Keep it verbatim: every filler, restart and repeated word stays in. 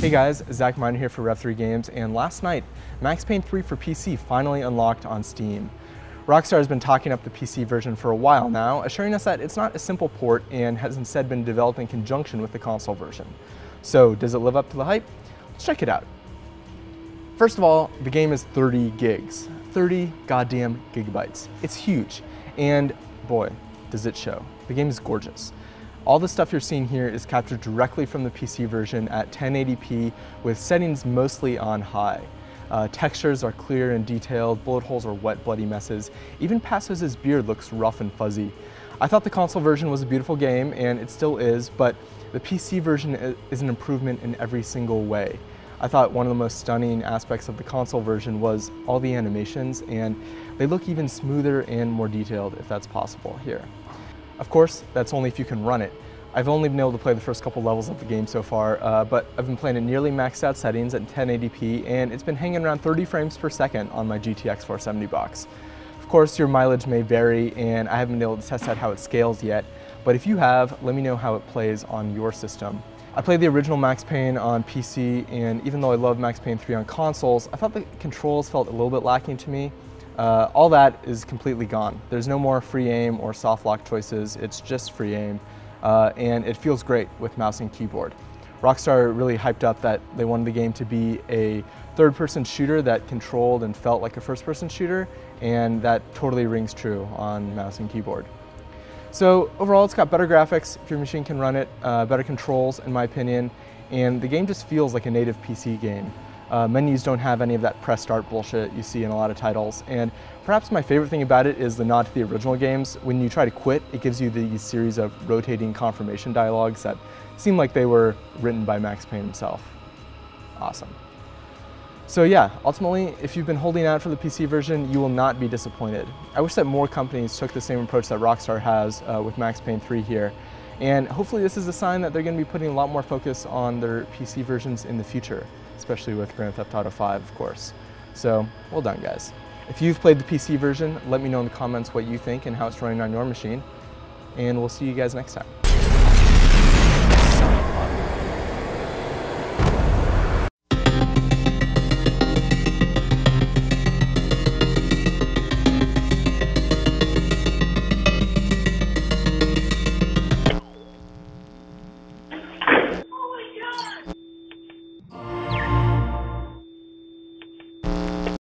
Hey guys, Zach Miner here for Rev three Games, and last night, Max Payne three for P C finally unlocked on Steam. Rockstar has been talking up the P C version for a while now, assuring us that it's not a simple port and has instead been developed in conjunction with the console version. So, does it live up to the hype? Let's check it out. First of all, the game is thirty gigs. thirty goddamn gigabytes. It's huge, and boy, does it show. The game is gorgeous. All the stuff you're seeing here is captured directly from the P C version at ten eighty p with settings mostly on high. Uh, textures are clear and detailed, bullet holes are wet, bloody messes. Even Passos' beard looks rough and fuzzy. I thought the console version was a beautiful game, and it still is, but the P C version is an improvement in every single way. I thought one of the most stunning aspects of the console version was all the animations, and they look even smoother and more detailed if that's possible here. Of course, that's only if you can run it. I've only been able to play the first couple levels of the game so far, uh, but I've been playing at nearly maxed out settings at ten eighty p, and it's been hanging around thirty frames per second on my G T X four seventy box. Of course, your mileage may vary, and I haven't been able to test out how it scales yet, but if you have, let me know how it plays on your system. I played the original Max Payne on P C, and even though I love Max Payne three on consoles, I thought the controls felt a little bit lacking to me. Uh, all that is completely gone. There's no more free aim or soft lock choices, it's just free aim, uh, and it feels great with mouse and keyboard. Rockstar really hyped up that they wanted the game to be a third-person shooter that controlled and felt like a first-person shooter, and that totally rings true on mouse and keyboard. So overall, it's got better graphics if your machine can run it, uh, better controls in my opinion, and the game just feels like a native P C game. Uh, menus don't have any of that press start bullshit you see in a lot of titles, and perhaps my favorite thing about it is the nod to the original games. When you try to quit, it gives you these series of rotating confirmation dialogues that seem like they were written by Max Payne himself. Awesome. So yeah, ultimately, if you've been holding out for the P C version, you will not be disappointed. I wish that more companies took the same approach that Rockstar has uh, with Max Payne three here, and hopefully this is a sign that they're going to be putting a lot more focus on their P C versions in the future, especially with Grand Theft Auto five, of course. So, well done, guys. If you've played the P C version, let me know in the comments what you think and how it's running on your machine, and we'll see you guys next time.